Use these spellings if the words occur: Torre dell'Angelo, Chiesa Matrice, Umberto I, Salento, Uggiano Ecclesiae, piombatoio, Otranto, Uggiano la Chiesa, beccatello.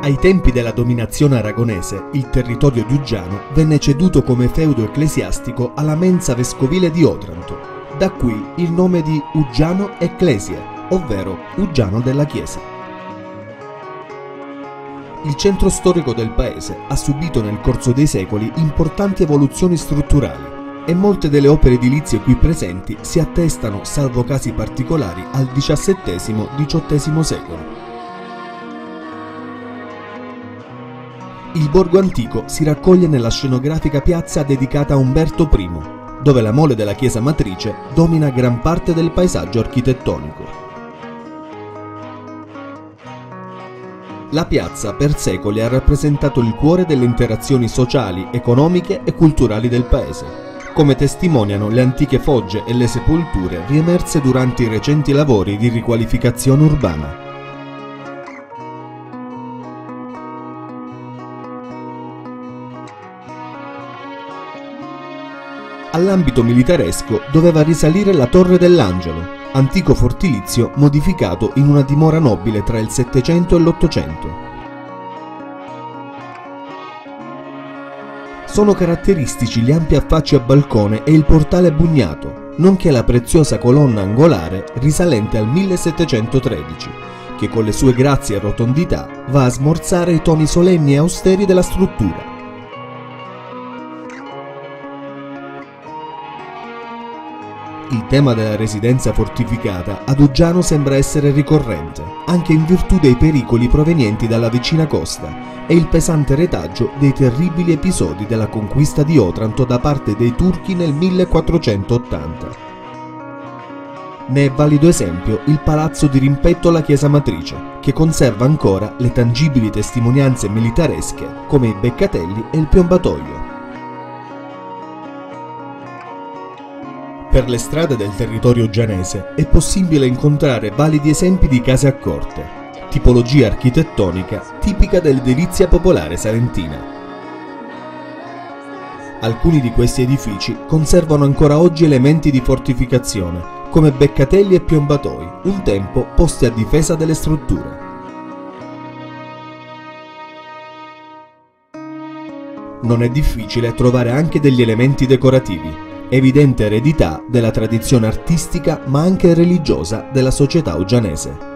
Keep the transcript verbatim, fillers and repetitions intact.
Ai tempi della dominazione aragonese, il territorio di Uggiano venne ceduto come feudo ecclesiastico alla mensa vescovile di Otranto, da qui il nome di Uggiano Ecclesie, ovvero Uggiano della Chiesa. Il centro storico del paese ha subito nel corso dei secoli importanti evoluzioni strutturali e molte delle opere edilizie qui presenti si attestano, salvo casi particolari, al diciassettesimo diciottesimo secolo. Il borgo antico si raccoglie nella scenografica piazza dedicata a Umberto primo, dove la mole della chiesa matrice domina gran parte del paesaggio architettonico. La piazza per secoli ha rappresentato il cuore delle interazioni sociali, economiche e culturali del paese, come testimoniano le antiche fogge e le sepolture riemerse durante i recenti lavori di riqualificazione urbana. All'ambito militaresco doveva risalire la Torre dell'Angelo, antico fortilizio modificato in una dimora nobile tra il Settecento e l'Ottocento. Sono caratteristici gli ampi affacci a balcone e il portale bugnato, nonché la preziosa colonna angolare risalente al millesettecentotredici, che con le sue grazie e rotondità va a smorzare i toni solenni e austeri della struttura. Il tema della residenza fortificata ad Uggiano sembra essere ricorrente, anche in virtù dei pericoli provenienti dalla vicina costa e il pesante retaggio dei terribili episodi della conquista di Otranto da parte dei turchi nel millequattrocentottanta. Ne è valido esempio il palazzo di rimpetto alla Chiesa Matrice, che conserva ancora le tangibili testimonianze militaresche come i beccatelli e il piombatoio. Per le strade del territorio uggianese è possibile incontrare validi esempi di case accorte, tipologia architettonica tipica dell'edilizia popolare salentina. Alcuni di questi edifici conservano ancora oggi elementi di fortificazione, come beccatelli e piombatoi, un tempo posti a difesa delle strutture. Non è difficile trovare anche degli elementi decorativi, evidente eredità della tradizione artistica ma anche religiosa della società uggianese.